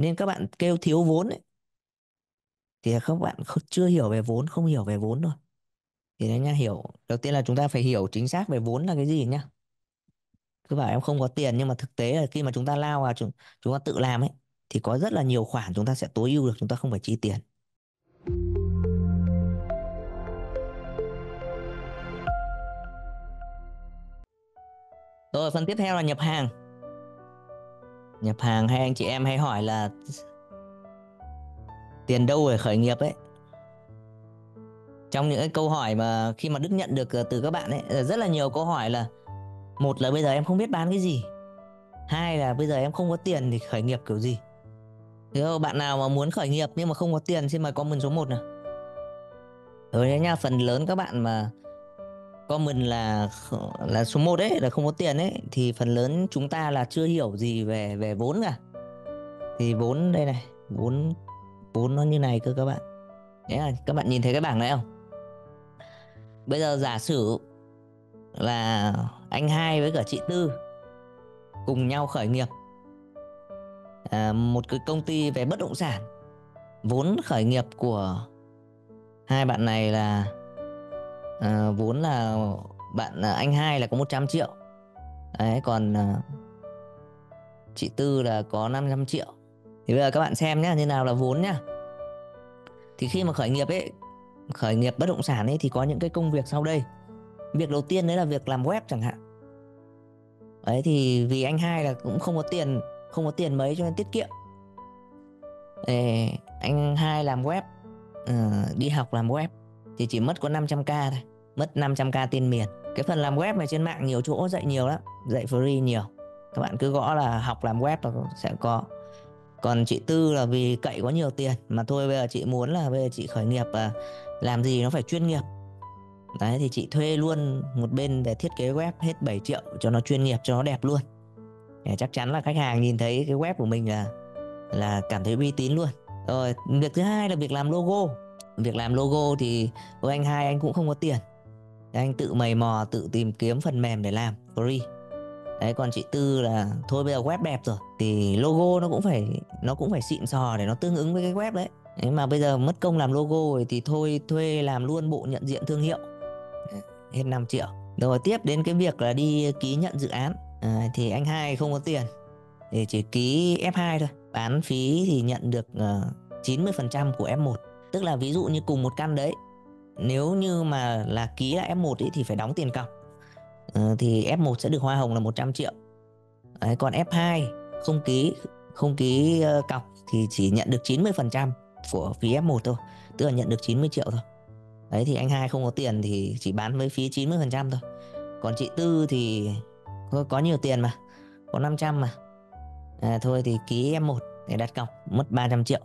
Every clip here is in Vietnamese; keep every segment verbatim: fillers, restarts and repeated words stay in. Nên các bạn kêu thiếu vốn ấy, thì các bạn chưa hiểu về vốn, không hiểu về vốn thôi. Thì đấy nha, hiểu. Đầu tiên là chúng ta phải hiểu chính xác về vốn là cái gì nhá. Cứ bảo em không có tiền, nhưng mà thực tế là khi mà chúng ta lao vào chúng, chúng ta tự làm ấy, thì có rất là nhiều khoản chúng ta sẽ tối ưu được, chúng ta không phải chi tiền. Rồi phần tiếp theo là nhập hàng. Nhập hàng hay anh chị em hay hỏi là tiền đâu để khởi nghiệp ấy. Trong những cái câu hỏi mà khi mà Đức nhận được từ các bạn ấy, rất là nhiều câu hỏi là: một là bây giờ em không biết bán cái gì, hai là bây giờ em không có tiền thì khởi nghiệp kiểu gì. Thế bạn nào mà muốn khởi nghiệp nhưng mà không có tiền xin mời comment số một nào. Rồi đấy nha, phần lớn các bạn mà comment là là số một ấy, là không có tiền ấy, thì phần lớn chúng ta là chưa hiểu gì về về vốn cả. Thì vốn đây này, vốn vốn nó như này cơ các bạn. Đấy là các bạn nhìn thấy cái bảng này không? Bây giờ giả sử là anh Hai với cả chị Tư cùng nhau khởi nghiệp à, một cái công ty về bất động sản. Vốn khởi nghiệp của hai bạn này là à, vốn là bạn anh Hai là có một trăm triệu đấy, còn à, chị Tư là có năm trăm triệu. Thì bây giờ các bạn xem nhé, như nào là vốn nhá. Thì khi mà khởi nghiệp ấy, khởi nghiệp bất động sản ấy, thì có những cái công việc sau đây. Việc đầu tiên đấy là việc làm web chẳng hạn. Đấy thì vì anh Hai là cũng không có tiền, không có tiền mấy cho nên tiết kiệm. Để anh Hai làm web, uh, đi học làm web thì chỉ mất có năm trăm k thôi, mất năm trăm k tiền miền. Cái phần làm web này trên mạng nhiều chỗ dạy nhiều lắm, dạy free nhiều. Các bạn cứ gõ là học làm web là sẽ có. Còn chị Tư là vì cậy có nhiều tiền mà thôi, bây giờ chị muốn là bây giờ chị khởi nghiệp là làm gì nó phải chuyên nghiệp. Đấy thì chị thuê luôn một bên để thiết kế web hết bảy triệu cho nó chuyên nghiệp, cho nó đẹp luôn. Để chắc chắn là khách hàng nhìn thấy cái web của mình là là cảm thấy uy tín luôn. Rồi, việc thứ hai là việc làm logo. Việc làm logo thì với anh Hai anh cũng không có tiền. Thì anh tự mày mò, tự tìm kiếm phần mềm để làm free. Đấy, còn chị Tư là thôi bây giờ web đẹp rồi thì logo nó cũng phải nó cũng phải xịn sò để nó tương ứng với cái web đấy. Thế mà bây giờ mất công làm logo rồi thì thôi thuê làm luôn bộ nhận diện thương hiệu. Hết năm triệu. Rồi tiếp đến cái việc là đi ký nhận dự án à, thì anh Hai không có tiền thì chỉ ký ép hai thôi. Bán phí thì nhận được uh, chín mươi phần trăm của ép một. Tức là ví dụ như cùng một căn đấy, nếu như mà là ký là ép một ấy, thì phải đóng tiền cọc à, thì ép một sẽ được hoa hồng là một trăm triệu à, còn ép hai không ký Không ký uh, cọc thì chỉ nhận được chín mươi phần trăm của phí ép một thôi. Tức là nhận được chín mươi triệu thôi. Đấy thì anh Hai không có tiền thì chỉ bán với phí chín mươi phần trăm thôi. Còn chị Tư thì có, có nhiều tiền mà, có năm trăm mà à, thôi thì ký ép một để đặt cọc mất ba trăm triệu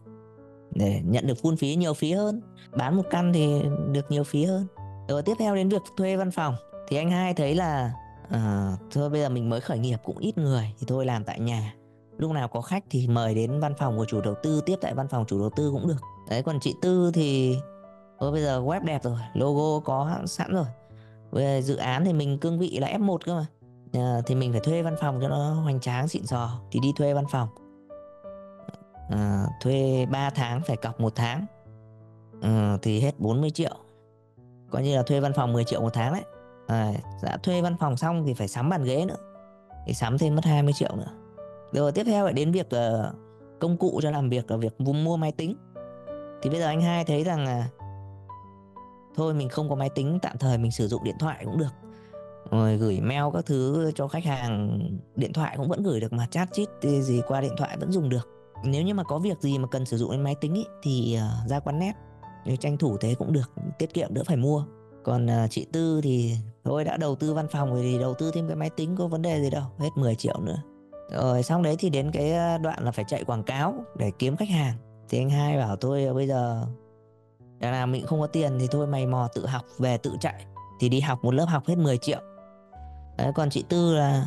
để nhận được full phí, nhiều phí hơn. Bán một căn thì được nhiều phí hơn. Rồi tiếp theo đến việc thuê văn phòng. Thì anh Hai thấy là à, thôi bây giờ mình mới khởi nghiệp cũng ít người thì thôi làm tại nhà. Lúc nào có khách thì mời đến văn phòng của chủ đầu tư, tiếp tại văn phòng chủ đầu tư cũng được. Đấy còn chị Tư thì ôi bây giờ web đẹp rồi, logo có sẵn rồi, về dự án thì mình cương vị là ép một cơ mà à, thì mình phải thuê văn phòng cho nó hoành tráng xịn sò. Thì đi thuê văn phòng à, thuê ba tháng phải cọc một tháng à, thì hết bốn mươi triệu. Coi như là thuê văn phòng mười triệu một tháng đấy à, đã thuê văn phòng xong thì phải sắm bàn ghế nữa, thì sắm thêm mất hai mươi triệu nữa. Rồi tiếp theo lại đến việc uh, công cụ cho làm việc là việc mua máy tính. Thì bây giờ anh Hai thấy rằng là uh, thôi mình không có máy tính, tạm thời mình sử dụng điện thoại cũng được. Rồi gửi mail các thứ cho khách hàng, điện thoại cũng vẫn gửi được mà, chat chít gì qua điện thoại vẫn dùng được. Nếu như mà có việc gì mà cần sử dụng đến máy tính ý, thì uh, ra quán net, tranh thủ thế cũng được, tiết kiệm đỡ phải mua. Còn uh, chị Tư thì thôi đã đầu tư văn phòng rồi thì đầu tư thêm cái máy tính, có vấn đề gì đâu, hết mười triệu nữa. Rồi xong đấy thì đến cái đoạn là phải chạy quảng cáo để kiếm khách hàng. Thì anh Hai bảo thôi bây giờ đã làm mình không có tiền thì thôi mày mò tự học về tự chạy. Thì đi học một lớp học hết mười triệu đấy. Còn chị Tư là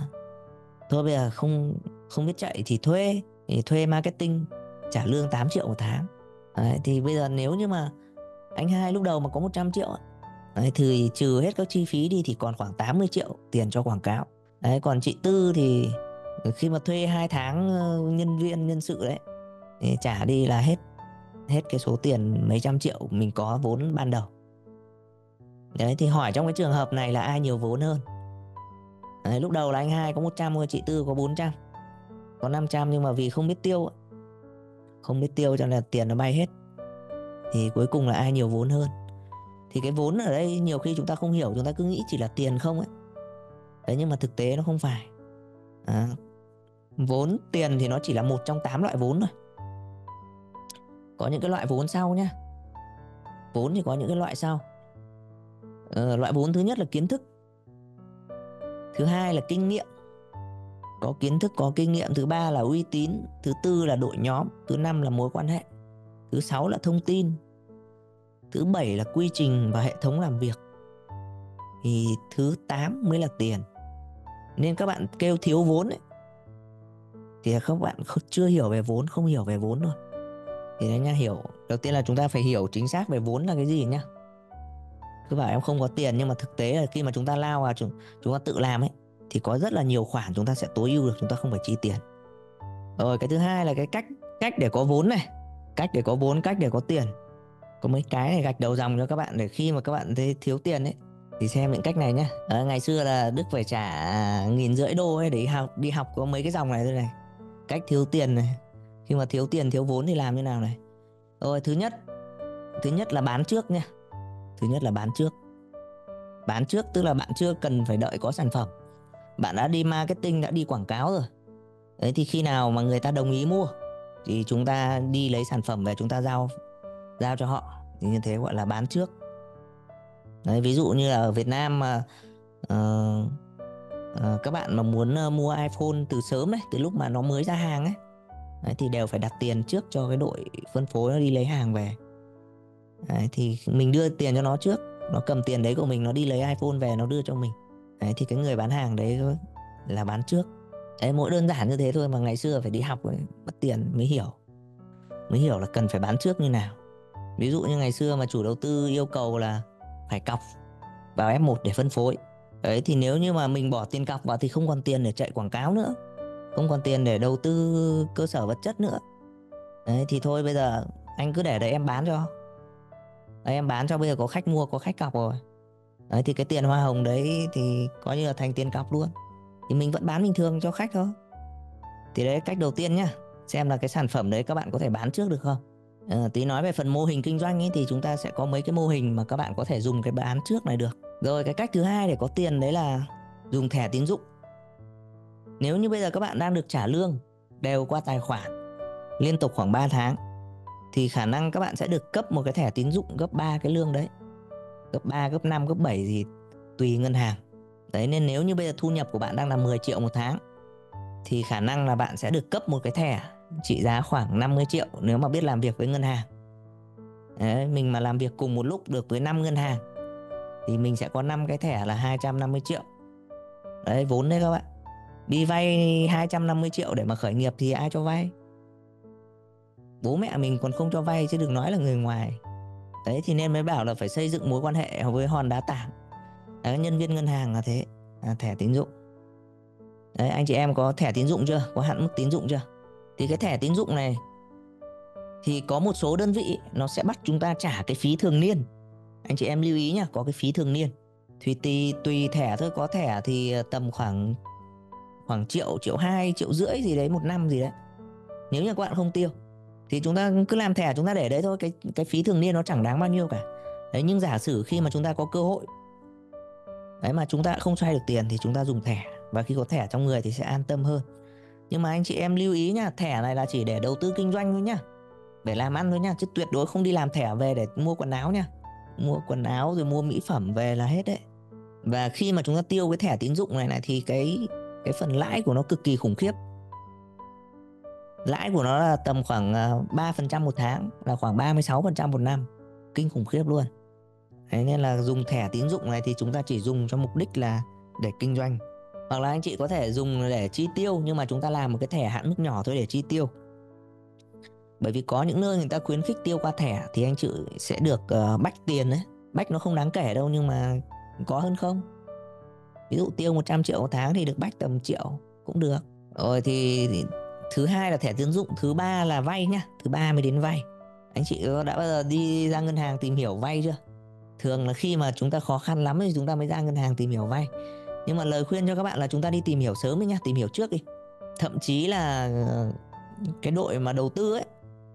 thôi bây giờ không không biết chạy thì thuê thì thuê marketing, trả lương tám triệu một tháng đấy. Thì bây giờ nếu như mà anh Hai lúc đầu mà có một trăm triệu đấy, thì trừ hết các chi phí đi thì còn khoảng tám mươi triệu tiền cho quảng cáo đấy. Còn chị Tư thì khi mà thuê hai tháng nhân viên nhân sự đấy thì trả đi là hết hết cái số tiền mấy trăm triệu mình có vốn ban đầu. Đấy, thì hỏi trong cái trường hợp này là ai nhiều vốn hơn. Đấy, lúc đầu là anh Hai có một trăm, chị Tư có bốn trăm, có năm trăm, nhưng mà vì không biết tiêu không biết tiêu cho nên là tiền nó bay hết. Thì cuối cùng là ai nhiều vốn hơn. Thì cái vốn ở đây nhiều khi chúng ta không hiểu, chúng ta cứ nghĩ chỉ là tiền không ấy. Đấy, nhưng mà thực tế nó không phải. À, vốn tiền thì nó chỉ là một trong tám loại vốn thôi. Có những cái loại vốn sau nhá. Vốn thì có những cái loại sau. Ờ, loại vốn thứ nhất là kiến thức. Thứ hai là kinh nghiệm. Có kiến thức, có kinh nghiệm. Thứ ba là uy tín. Thứ tư là đội nhóm. Thứ năm là mối quan hệ. Thứ sáu là thông tin. Thứ bảy là quy trình và hệ thống làm việc. Thì thứ tám mới là tiền. Nên các bạn kêu thiếu vốn ấy, thì các bạn chưa hiểu về vốn, không hiểu về vốn rồi. Thì đấy nha, hiểu. Đầu tiên là chúng ta phải hiểu chính xác về vốn là cái gì nhá. Cứ bảo em không có tiền, nhưng mà thực tế là khi mà chúng ta lao vào chúng, chúng ta tự làm ấy, thì có rất là nhiều khoản chúng ta sẽ tối ưu được, chúng ta không phải chi tiền. Rồi cái thứ hai là cái cách cách để có vốn này, cách để có vốn, cách để có tiền. Có mấy cái này gạch đầu dòng cho các bạn để khi mà các bạn thấy thiếu tiền ấy thì xem những cách này nhá. À, ngày xưa là Đức phải trả nghìn rưỡi đô ấy để học đi học có mấy cái dòng này thôi này. Cách thiếu tiền này, khi mà thiếu tiền thiếu vốn thì làm như nào này. Rồi thứ nhất, thứ nhất là bán trước nha. Thứ nhất là bán trước. Bán trước tức là bạn chưa cần phải đợi có sản phẩm. Bạn đã đi marketing, đã đi quảng cáo rồi. Đấy, thì khi nào mà người ta đồng ý mua thì chúng ta đi lấy sản phẩm về chúng ta giao giao cho họ. Thì như thế gọi là bán trước. Đấy, ví dụ như là ở Việt Nam mà uh, uh, các bạn mà muốn uh, mua iPhone từ sớm đấy, từ lúc mà nó mới ra hàng ấy, đấy, thì đều phải đặt tiền trước cho cái đội phân phối nó đi lấy hàng về. Đấy, thì mình đưa tiền cho nó trước, nó cầm tiền đấy của mình, nó đi lấy iPhone về nó đưa cho mình. Đấy, thì cái người bán hàng đấy là bán trước. Đấy, mỗi đơn giản như thế thôi mà ngày xưa phải đi học ấy, mất tiền mới hiểu. Mới hiểu là cần phải bán trước như nào. Ví dụ như ngày xưa mà chủ đầu tư yêu cầu là phải cọc vào ép một để phân phối. Đấy, thì nếu như mà mình bỏ tiền cọc vào thì không còn tiền để chạy quảng cáo nữa, không còn tiền để đầu tư cơ sở vật chất nữa. Đấy, thì thôi bây giờ anh cứ để đấy em bán cho. Đấy, em bán cho, bây giờ có khách mua, có khách cọc rồi. Đấy, thì cái tiền hoa hồng đấy thì coi như là thành tiền cọc luôn. Thì mình vẫn bán bình thường cho khách thôi. Thì đấy cách đầu tiên nhá. Xem là cái sản phẩm đấy các bạn có thể bán trước được không. À, tí nói về phần mô hình kinh doanh ấy, thì chúng ta sẽ có mấy cái mô hình mà các bạn có thể dùng cái bán trước này được. Rồi cái cách thứ hai để có tiền đấy là dùng thẻ tín dụng. Nếu như bây giờ các bạn đang được trả lương đều qua tài khoản liên tục khoảng ba tháng, thì khả năng các bạn sẽ được cấp một cái thẻ tín dụng gấp ba cái lương đấy. Gấp ba, gấp năm, gấp bảy gì tùy ngân hàng. Đấy, nên nếu như bây giờ thu nhập của bạn đang là mười triệu một tháng, thì khả năng là bạn sẽ được cấp một cái thẻ trị giá khoảng năm mươi triệu nếu mà biết làm việc với ngân hàng. Đấy, mình mà làm việc cùng một lúc được với năm ngân hàng thì mình sẽ có năm cái thẻ là hai trăm năm mươi triệu. Đấy, vốn đấy các bạn. Đi vay hai trăm năm mươi triệu để mà khởi nghiệp thì ai cho vay? Bố mẹ mình còn không cho vay chứ đừng nói là người ngoài. Đấy, thì nên mới bảo là phải xây dựng mối quan hệ với hòn đá tảng. Đấy, nhân viên ngân hàng là thế. À, thẻ tín dụng. Đấy, anh chị em có thẻ tín dụng chưa? Có hạn mức tín dụng chưa? Thì cái thẻ tín dụng này thì có một số đơn vị nó sẽ bắt chúng ta trả cái phí thường niên. Anh chị em lưu ý nhá, có cái phí thường niên. Thì tùy, tùy thẻ thôi, có thẻ thì tầm khoảng khoảng triệu, triệu hai, triệu rưỡi gì đấy một năm gì đấy. Nếu như các bạn không tiêu thì chúng ta cứ làm thẻ chúng ta để đấy thôi, cái cái phí thường niên nó chẳng đáng bao nhiêu cả. Đấy, nhưng giả sử khi mà chúng ta có cơ hội đấy mà chúng ta không xoay được tiền thì chúng ta dùng thẻ, và khi có thẻ trong người thì sẽ an tâm hơn. Nhưng mà anh chị em lưu ý nhá, thẻ này là chỉ để đầu tư kinh doanh thôi nhá, để làm ăn thôi nhá, chứ tuyệt đối không đi làm thẻ về để mua quần áo nhá. Mua quần áo rồi mua mỹ phẩm về là hết đấy. Và khi mà chúng ta tiêu cái thẻ tín dụng này này thì cái cái phần lãi của nó cực kỳ khủng khiếp. Lãi của nó là tầm khoảng ba phần trăm một tháng, là khoảng ba mươi sáu phần trăm một năm. Kinh khủng khiếp luôn. Thế nên là dùng thẻ tín dụng này thì chúng ta chỉ dùng cho mục đích là để kinh doanh. Hoặc là anh chị có thể dùng để chi tiêu, nhưng mà chúng ta làm một cái thẻ hạn mức nhỏ thôi để chi tiêu. Bởi vì có những nơi người ta khuyến khích tiêu qua thẻ thì anh chị sẽ được uh, bách tiền đấy. Bách nó không đáng kể đâu, nhưng mà có hơn không. Ví dụ tiêu một trăm triệu một tháng thì được bách tầm triệu cũng được. Rồi thì thứ hai là thẻ tín dụng, thứ ba là vay nhá, thứ ba mới đến vay. Anh chị đã bao giờ đi ra ngân hàng tìm hiểu vay chưa? Thường là khi mà chúng ta khó khăn lắm thì chúng ta mới ra ngân hàng tìm hiểu vay. Nhưng mà lời khuyên cho các bạn là chúng ta đi tìm hiểu sớm đi nhá, tìm hiểu trước đi. Thậm chí là cái đội mà đầu tư ấy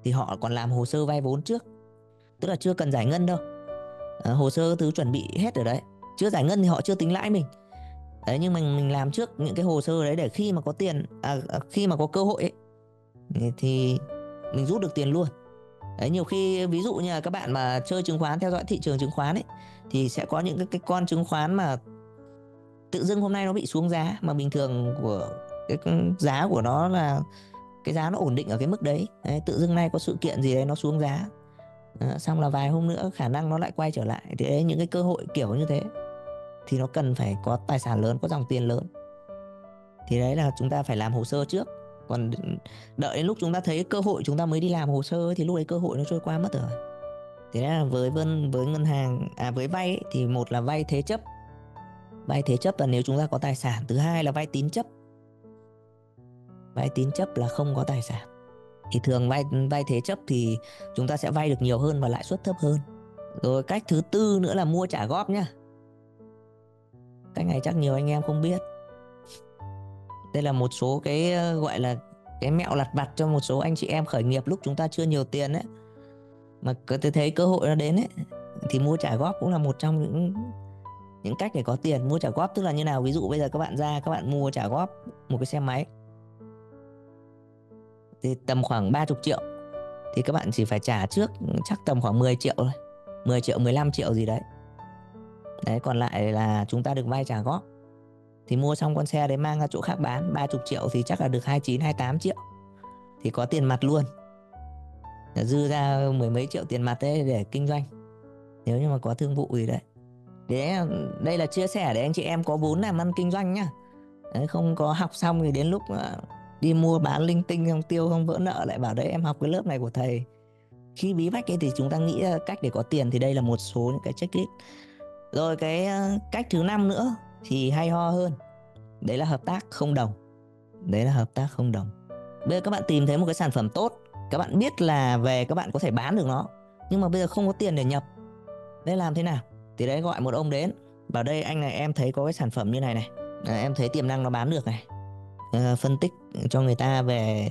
thì họ còn làm hồ sơ vay vốn trước, tức là chưa cần giải ngân đâu. À, hồ sơ thứ chuẩn bị hết rồi đấy, chưa giải ngân thì họ chưa tính lãi mình. Đấy, nhưng mình mình làm trước những cái hồ sơ đấy để khi mà có tiền, à, khi mà có cơ hội ấy, thì mình rút được tiền luôn. Đấy, nhiều khi ví dụ như là các bạn mà chơi chứng khoán, theo dõi thị trường chứng khoán ấy, thì sẽ có những cái, cái con chứng khoán mà tự dưng hôm nay nó bị xuống giá, mà bình thường của cái giá của nó là cái giá nó ổn định ở cái mức đấy, đấy tự dưng nay có sự kiện gì đấy nó xuống giá, à, xong là vài hôm nữa khả năng nó lại quay trở lại. Thì đấy, những cái cơ hội kiểu như thế thì nó cần phải có tài sản lớn, có dòng tiền lớn. Thì đấy là chúng ta phải làm hồ sơ trước. Còn đợi đến lúc chúng ta thấy cơ hội chúng ta mới đi làm hồ sơ ấy, thì lúc đấy cơ hội nó trôi qua mất rồi. Thế nên là với, với ngân hàng, à, với vay ấy, thì một là vay thế chấp. Vay thế chấp là nếu chúng ta có tài sản. Thứ hai là vay tín chấp. Vay tín chấp là không có tài sản. Thì thường vay, vay thế chấp thì chúng ta sẽ vay được nhiều hơn và lãi suất thấp hơn. Rồi cách thứ tư nữa là mua trả góp nhá. Cách này chắc nhiều anh em không biết. Đây là một số cái gọi là cái mẹo lặt vặt cho một số anh chị em khởi nghiệp lúc chúng ta chưa nhiều tiền ấy, mà cứ thấy cơ hội nó đến ấy, thì mua trả góp cũng là một trong những những cách để có tiền. Mua trả góp tức là như nào? Ví dụ bây giờ các bạn ra các bạn mua trả góp một cái xe máy thì tầm khoảng ba mươi triệu, thì các bạn chỉ phải trả trước chắc tầm khoảng mười triệu thôi, mười triệu, mười lăm triệu gì đấy. Đấy, còn lại là chúng ta được vay trả góp. Thì mua xong con xe đấy mang ra chỗ khác bán, ba mươi triệu thì chắc là được hai mươi chín, hai mươi tám triệu. Thì có tiền mặt luôn. Dư ra mười mấy triệu tiền mặt đấy để kinh doanh, nếu như mà có thương vụ gì đấy. Đấy, đây là chia sẻ để anh chị em có vốn làm ăn kinh doanh nhá. Đấy, không có học xong thì đến lúc đi mua bán linh tinh không tiêu không vỡ nợ lại bảo đấy em học cái lớp này của thầy. Khi bí bách ấy thì chúng ta nghĩ cách để có tiền, thì đây là một số những cái checklist. Rồi cái cách thứ năm nữa thì hay ho hơn. Đấy là hợp tác không đồng. Đấy là hợp tác không đồng. Bây giờ các bạn tìm thấy một cái sản phẩm tốt, các bạn biết là về các bạn có thể bán được nó, nhưng mà bây giờ không có tiền để nhập. Đấy làm thế nào? Thì đấy gọi một ông đến, bảo đây anh này em thấy có cái sản phẩm như này này, à, em thấy tiềm năng nó bán được này, à, phân tích cho người ta về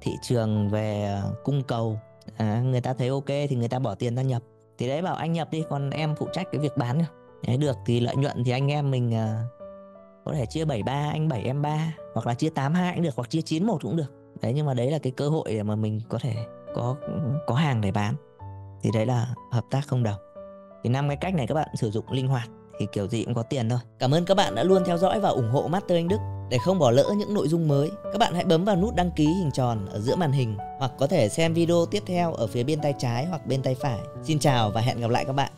thị trường, về cung cầu, à, người ta thấy ok thì người ta bỏ tiền ra nhập. Thì đấy bảo anh nhập đi, còn em phụ trách cái việc bán nhá. Đấy, được thì lợi nhuận thì anh em mình uh, có thể chia bảy ba, anh bảy em ba, hoặc là chia tám hai cũng được, hoặc chia chín một cũng được. Đấy, nhưng mà đấy là cái cơ hội để mà mình có thể có có hàng để bán. Thì đấy là hợp tác không đồng. Thì năm cái cách này các bạn sử dụng linh hoạt thì kiểu gì cũng có tiền thôi. Cảm ơn các bạn đã luôn theo dõi và ủng hộ Master Anh Đức. Để không bỏ lỡ những nội dung mới, các bạn hãy bấm vào nút đăng ký hình tròn ở giữa màn hình, hoặc có thể xem video tiếp theo ở phía bên tay trái hoặc bên tay phải. Xin chào và hẹn gặp lại các bạn.